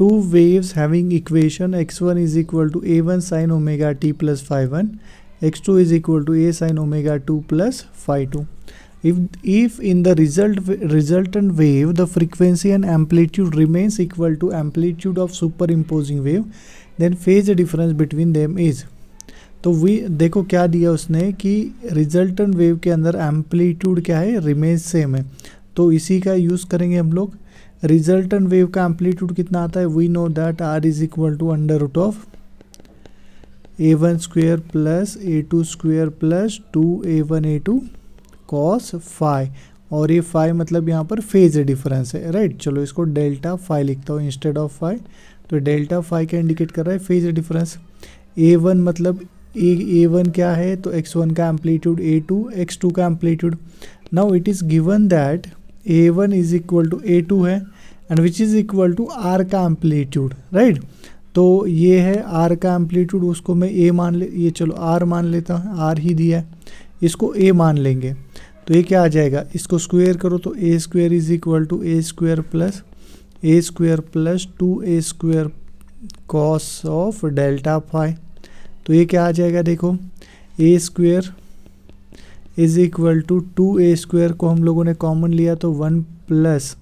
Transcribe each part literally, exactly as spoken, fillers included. two waves having equation x one is equal to a one sin omega t plus phi one, x two is equal to a sin omega two plus phi two. If, if in the result, resultant wave the frequency and amplitude remains equal to amplitude of superimposing wave, then phase difference between them is. तो वी देखो क्या दिया उसने कि resultant wave के अंदर amplitude क्या है, रिमेन्स सेम है, तो इसी का यूज़ करेंगे हम लोग. रिजल्टेंट वेव का एम्पलीट्यूड कितना आता है, we know that R is equal to under root of A one square plus A two square plus two A one A two cos phi, और ये फाई मतलब यहाँ पर फेज डिफरेंस है, राइट right? चलो इसको डेल्टा फाई लिखता हूँ इंस्टेड ऑफ फाई, तो डेल्टा फाई क्या इंडिकेट कर रहा है, फेज डिफरेंस. ए वन मतलब ए वन क्या है, तो एक्स वन का amplitude, A two X two का amplitude. Now it is given that A one is equal to A two है and which is equal to R का एम्पलीट्यूड, राइट right? तो ये है आर का एम्पलीट्यूड, उसको मैं ए मान ले, ये चलो आर मान लेता हूँ, आर ही दिया है, इसको ए मान लेंगे, तो ये क्या आ जाएगा, इसको स्क्वेयर करो तो A square is equal to A square plus A square plus two A square cos of delta phi. तो ये क्या आ जाएगा, देखो A square is equal to two A square को हम लोगों ने कॉमन लिया तो one plus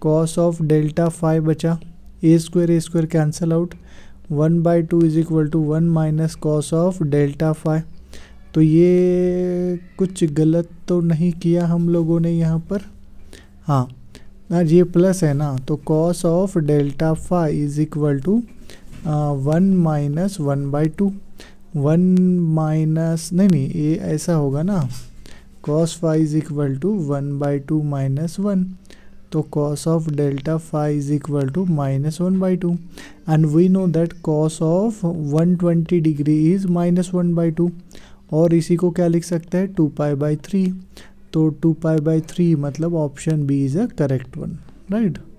cos of delta phi बचा, A square A square cancel out, one by two is equal to one minus cos of delta phi. तो ये कुछ गलत तो नहीं किया हम लोगों ने यहाँ पर, हाँ ना, ये प्लस है ना, तो cos of delta phi is equal to one minus one by two, one minus नहीं नहीं ये ऐसा होगा ना, cos phi is equal to one by two minus one, तो cos of delta phi is equal to minus one by two and we know that cos of one twenty degree is minus one by two, और इसी को क्या लिख सकते हैं, two pi by three, तो two pi by three मतलब option B is a correct one, right.